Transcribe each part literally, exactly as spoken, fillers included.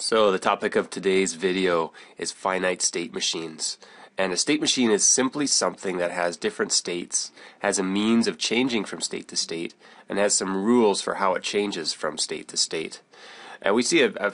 So the topic of today's video is finite state machines. And a state machine is simply something that has different states, has a means of changing from state to state, and has some rules for how it changes from state to state. And we see a, a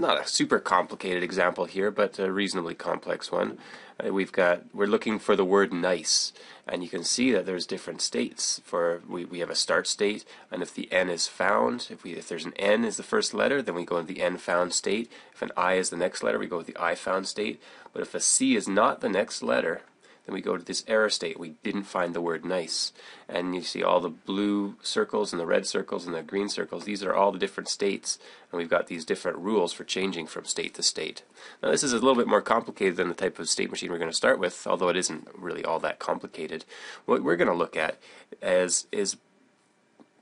not a super complicated example here, but a reasonably complex one. Uh, we've got, we're looking for the word nice, and you can see that there's different states. For we, we have a start state, and if the n is found, if we if there's an n is the first letter, then we go into the n found state. If an i is the next letter, we go with the i found state. But if a c is not the next letter, then we go to this error state. We didn't find the word nice. And you see all the blue circles and the red circles and the green circles. These are all the different states, and we've got these different rules for changing from state to state. Now this is a little bit more complicated than the type of state machine we're going to start with, although it isn't really all that complicated. What we're going to look at is, is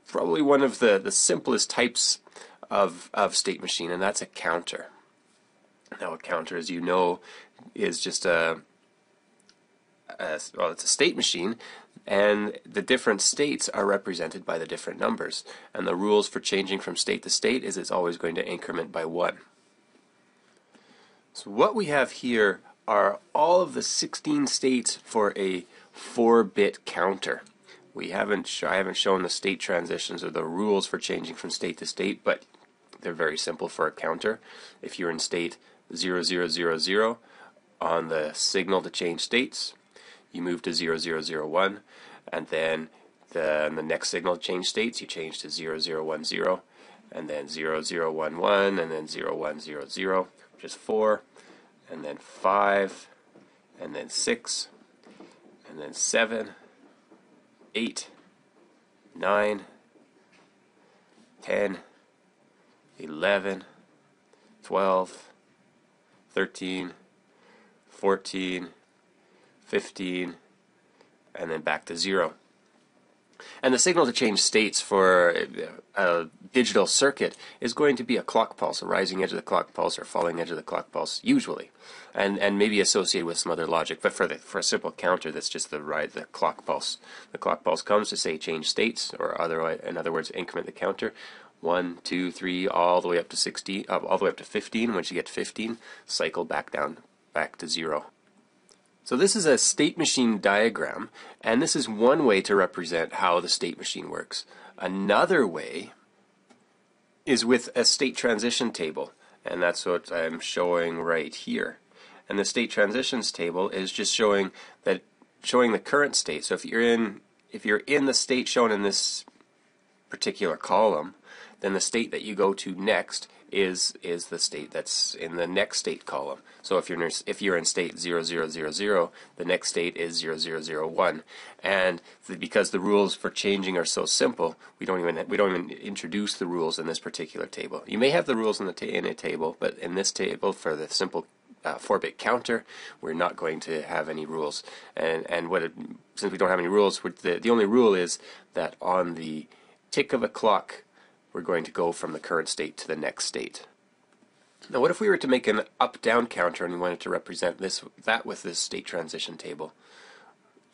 probably one of the, the simplest types of, of state machine, and that's a counter. Now a counter, as you know, is just a Uh, well, it's a state machine, and the different states are represented by the different numbers, and the rules for changing from state to state is it's always going to increment by one. So what we have here are all of the sixteen states for a four bit counter. We haven't sh- I haven't shown the state transitions or the rules for changing from state to state, but they're very simple for a counter. If you're in state zero zero zero zero on the signal to change states, you move to zero zero zero one, and then the, the next signal change states, you change to zero zero one zero, and then zero zero one one, and then zero one zero zero, which is four, and then five, and then six, and then seven, eight, nine, ten, eleven, twelve, thirteen, fourteen, fifteen, and then back to zero. And the signal to change states for a digital circuit is going to be a clock pulse, a rising edge of the clock pulse or falling edge of the clock pulse, usually, and and maybe associated with some other logic. But for the for a simple counter, that's just the right the clock pulse. The clock pulse comes to say change states, or otherwise, in other words, increment the counter one, two, three, all the way up to sixteen, uh, all the way up to fifteen. Once you get to fifteen, cycle back down, back to zero. So this is a state machine diagram, and this is one way to represent how the state machine works. Another way is with a state transition table, and that's what I'm showing right here. And the state transitions table is just showing that showing the current state. So if you're in if you're in the state shown in this particular column, then the state that you go to next is is the state that's in the next state column. So if you're if you're in state zero zero zero zero, the next state is zero zero zero one, and th because the rules for changing are so simple, we don't even we don't even introduce the rules in this particular table. You may have the rules in the ta in a table, but in this table for the simple four bit uh, counter, we're not going to have any rules. And and what it, since we don't have any rules, the the only rule is that on the tick of a clock, we're going to go from the current state to the next state. Now what if we were to make an up-down counter and we wanted to represent this that with this state transition table?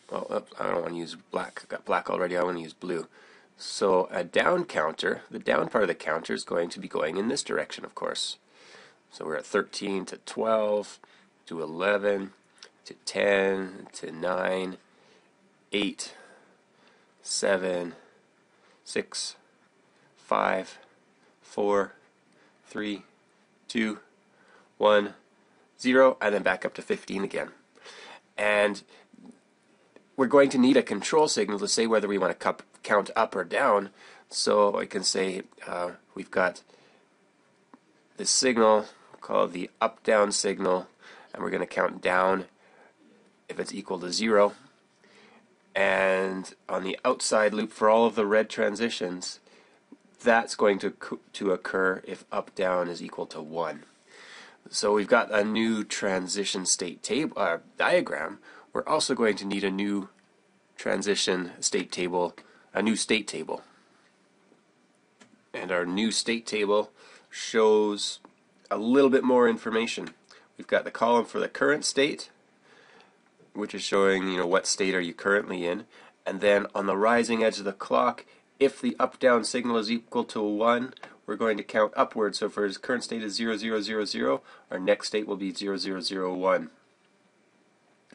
Well, I don't want to use black. I've got black already. I want to use blue. So a down counter, the down part of the counter is going to be going in this direction, of course. So we're at thirteen to twelve to eleven to ten to nine, eight, seven, six, five, four, three, two, one, zero, and then back up to fifteen again. And we're going to need a control signal to say whether we want to count up or down. So I can say uh, we've got this signal called the up-down signal, and we're going to count down if it's equal to zero. And on the outside loop for all of the red transitions, that's going to to occur if up down is equal to one. So we've got a new transition state table uh, diagram. We're also going to need a new transition state table, a new state table. And our new state table shows a little bit more information. We've got the column for the current state, which is showing, you know, what state are you currently in, and then on the rising edge of the clock, if the up-down signal is equal to one, we're going to count upward. So for his current state is zero zero zero zero, our next state will be zero zero zero one.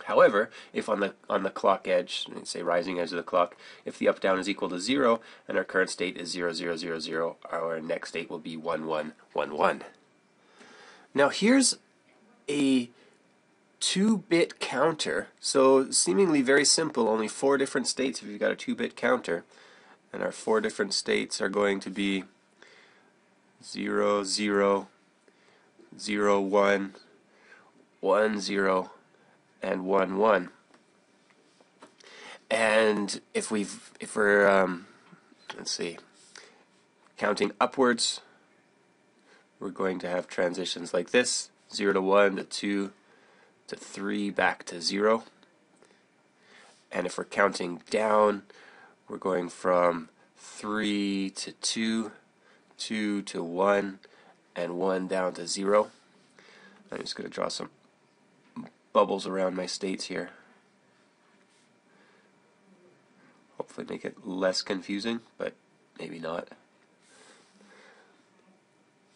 However, if on the on the clock edge, say rising edge of the clock, if the up down is equal to zero and our current state is zero zero zero zero, our next state will be one one one one. Now here's a two-bit counter, so seemingly very simple, only four different states if you've got a two-bit counter, and our four different states are going to be zero zero zero one one zero and one one. And if we've if we're um, let's see, counting upwards, we're going to have transitions like this: zero to one to two to three, back to zero. And if we're counting down, we're going from three to two, two to one, and one down to zero. I'm just going to draw some bubbles around my states here. Hopefully make it less confusing, but maybe not.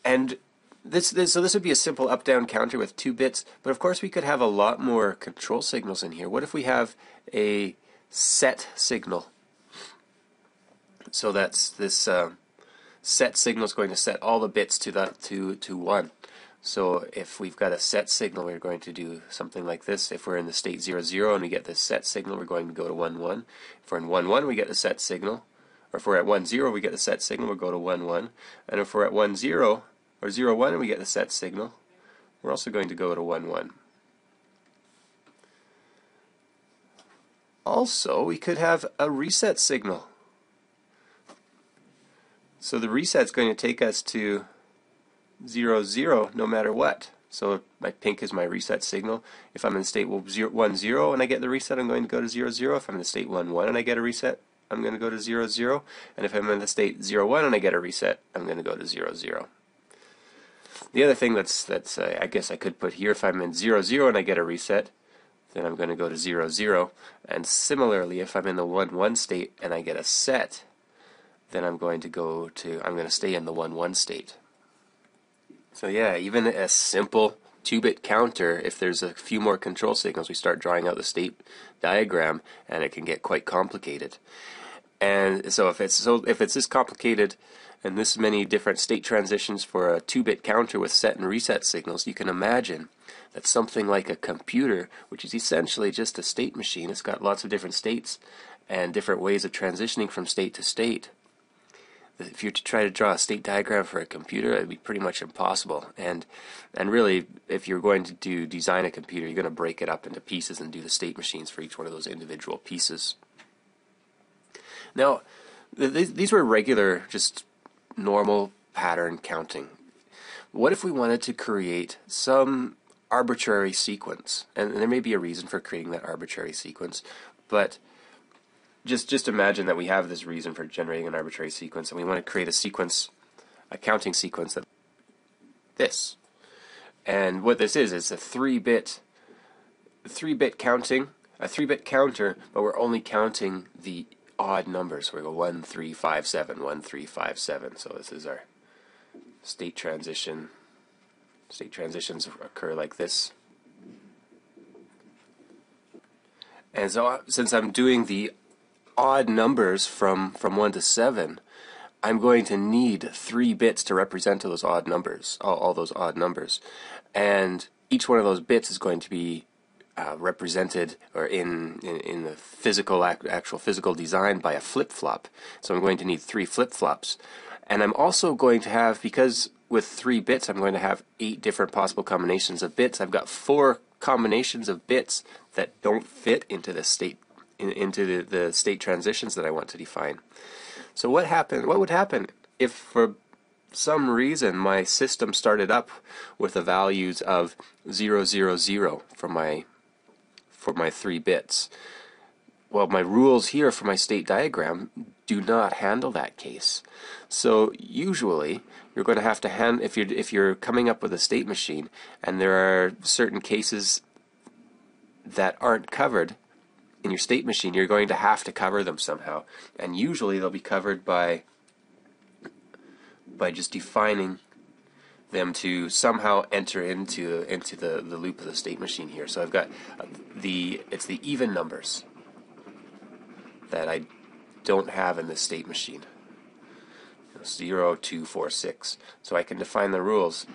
And This, this, so this would be a simple up-down counter with two bits, but of course we could have a lot more control signals in here. What if we have a set signal? So that's this um, set signal is going to set all the bits to the to to one. So if we've got a set signal, we're going to do something like this. If we're in the state zero zero and we get this set signal, we're going to go to one one. If we're in one one, we get the set signal, or if we're at one zero, we get the set signal. We'll go to one one, and if we're at one zero or zero one and we get the set signal, we're also going to go to one one. Also, we could have a reset signal. So the reset's going to take us to zero zero no matter what. So my pink is my reset signal. If I'm in state one zero and I get the reset, I'm going to go to zero zero. If I'm in state one one and I get a reset, I'm going to go to zero zero. And if I'm in the state zero one and I get a reset, I'm going to go to zero zero. The other thing that's, that's uh, I guess I could put here, if I'm in zero zero and I get a reset, then I'm going to go to zero zero. And similarly, if I'm in the one one state and I get a set, then I'm going to go to, I'm going to stay in the one one state. So yeah, even a simple two-bit counter, if there's a few more control signals, we start drawing out the state diagram, and it can get quite complicated. And so if it's so if it's this complicated and this many different state transitions for a two-bit counter with set and reset signals, you can imagine that something like a computer, which is essentially just a state machine, it's got lots of different states and different ways of transitioning from state to state. If you were to try to draw a state diagram for a computer, it would be pretty much impossible. And and really, if you're going to do design a computer, you're going to break it up into pieces and do the state machines for each one of those individual pieces. Now, th these were regular, just normal pattern counting. What if we wanted to create some arbitrary sequence? And there may be a reason for creating that arbitrary sequence, but just, just imagine that we have this reason for generating an arbitrary sequence, and we want to create a sequence, a counting sequence that this. And what this is, is a three-bit, three-bit counting, a three-bit counter, but we're only counting the odd numbers. So we go one three five seven, one three five seven. So this is our state transition. State transitions occur like this. And so since I'm doing the odd numbers from from one to seven, I'm going to need three bits to represent those odd numbers, all, all those odd numbers. And each one of those bits is going to be Uh, represented or in, in in the physical act, actual physical design by a flip-flop. So I'm going to need three flip-flops, and I'm also going to have, because with three bits I'm going to have eight different possible combinations of bits, I've got four combinations of bits that don't fit into the state in, into the, the state transitions that I want to define. So what happened what would happen if for some reason my system started up with the values of zero zero zero for my for my three bits? Well, my rules here for my state diagram do not handle that case. So usually you're going to have to hand if you're if you're coming up with a state machine and there are certain cases that aren't covered in your state machine, you're going to have to cover them somehow. And usually they'll be covered by by just defining them to somehow enter into into the, the loop of the state machine here. So I've got the, it's the even numbers that I don't have in the state machine. zero, two, four, six. So I can define the rules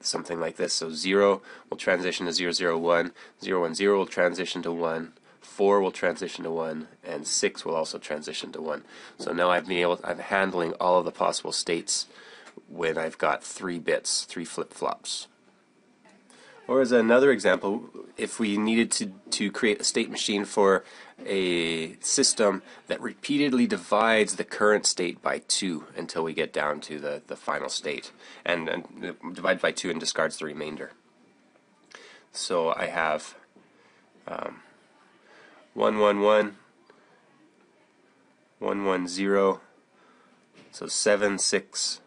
something like this. So zero will transition to zero, zero, one. zero, one, zero will transition to one. four will transition to one, and six will also transition to one. So now I've been able to, I'm handling all of the possible states when I've got three bits, three flip-flops. Or as another example, if we needed to, to create a state machine for a system that repeatedly divides the current state by two until we get down to the, the final state, and, and divides by two and discards the remainder. So I have um, one, one, one, one, one, zero, so seven, six,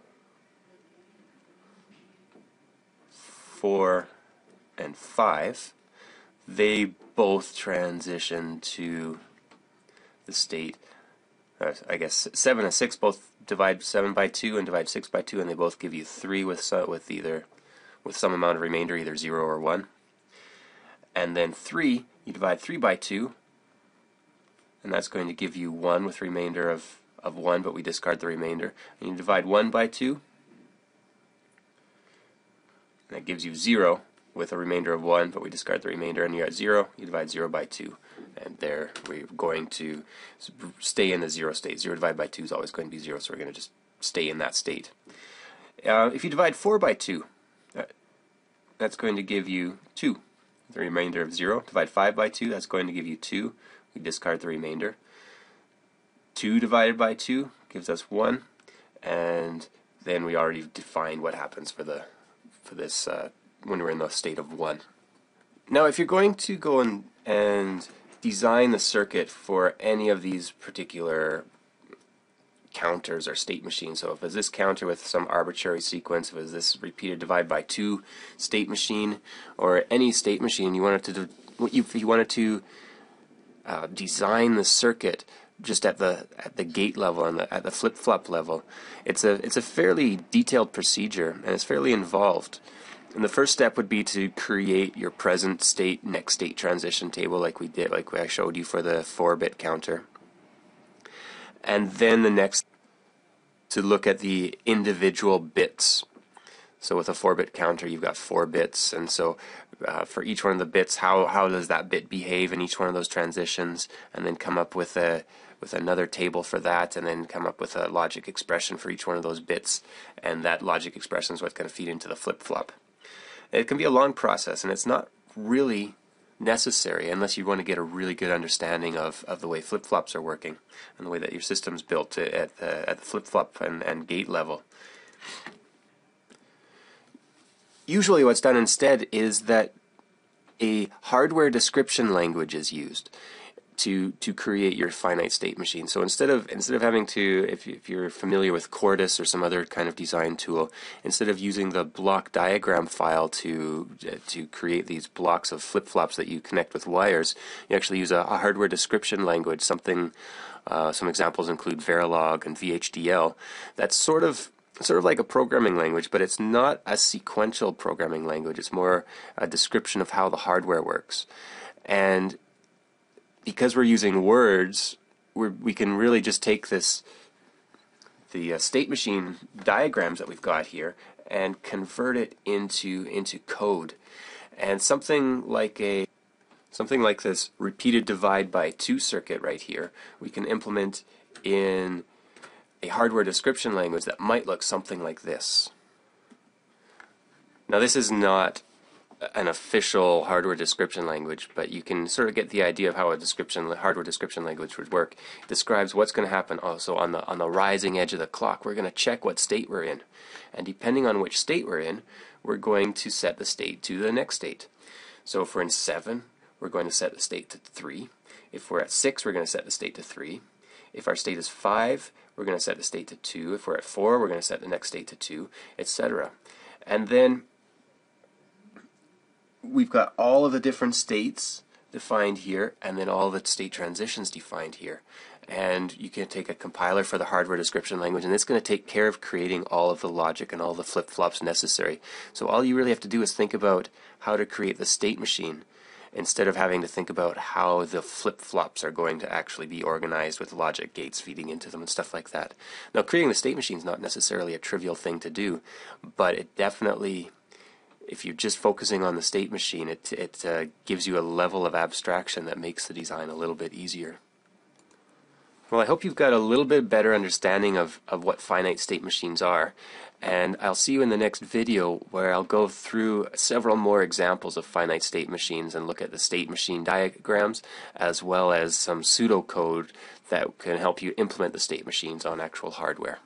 four, and five, they both transition to the state, uh, I guess seven and six both divide seven by two and divide six by two, and they both give you three with, so, with either with some amount of remainder, either zero or one. And then three, you divide three by two, and that's going to give you one with remainder of, of one, but we discard the remainder. And you divide one by two, and that gives you zero with a remainder of one, but we discard the remainder, and you're at zero, you divide zero by two, and there we're going to stay in the zero state. zero divided by two is always going to be zero, so we're going to just stay in that state. Uh, if you divide four by two, that, that's going to give you two, the remainder of zero. Divide five by two, that's going to give you two, we discard the remainder. two divided by two gives us one, and then we already defined what happens for the for this uh, when we're in the state of one. Now if you're going to go and, and design the circuit for any of these particular counters or state machines, so if it's this counter with some arbitrary sequence, if it's this repeated divide by two state machine, or any state machine, you wanted to if you wanted to uh, design the circuit just at the at the gate level and the, at the flip-flop level, it's a it's a fairly detailed procedure and it's fairly involved. And the first step would be to create your present state, next state transition table like we did, like I showed you for the four-bit counter. And then the next to look at the individual bits. So with a four-bit counter you've got four bits, and so uh, for each one of the bits, how, how does that bit behave in each one of those transitions, and then come up with a with another table for that, and then come up with a logic expression for each one of those bits, and that logic expression is what's going to feed into the flip-flop. It can be a long process, and it's not really necessary unless you want to get a really good understanding of, of the way flip-flops are working and the way that your system's built to, at the, at the flip-flop and, and gate level. Usually what's done instead is that a hardware description language is used to to create your finite state machine. So instead of instead of having to, if, you, if you're familiar with Cordis or some other kind of design tool, instead of using the block diagram file to uh, to create these blocks of flip-flops that you connect with wires, you actually use a, a hardware description language. Something uh, some examples include Verilog and V H D L. That's sort of sort of like a programming language, but it's not a sequential programming language. It's more a description of how the hardware works. And because we're using words, we're, we can really just take this, the uh, state machine diagrams that we've got here, and convert it into into code. And something like a something like this repeated divide by two circuit right here, we can implement in a hardware description language that might look something like this. Now this is not an official hardware description language, but you can sort of get the idea of how a description hardware description language would work. It describes what's going to happen also on the on the rising edge of the clock. We're going to check what state we're in, and depending on which state we're in, we're going to set the state to the next state. So if we're in seven, we're going to set the state to three. If we're at six, we're going to set the state to three. If our state is five, we're going to set the state to two. If we're at four, we're going to set the next state to two, et cetera. And then we've got all of the different states defined here, and then all the state transitions defined here. and you can take a compiler for the hardware description language, and it's going to take care of creating all of the logic and all the flip-flops necessary. So all you really have to do is think about how to create the state machine instead of having to think about how the flip-flops are going to actually be organized with logic gates feeding into them and stuff like that. Now, creating the state machine is not necessarily a trivial thing to do, but it definitely, if you're just focusing on the state machine, it, it uh, gives you a level of abstraction that makes the design a little bit easier. Well, I hope you've got a little bit better understanding of, of what finite state machines are, and I'll see you in the next video where I'll go through several more examples of finite state machines and look at the state machine diagrams as well as some pseudocode that can help you implement the state machines on actual hardware.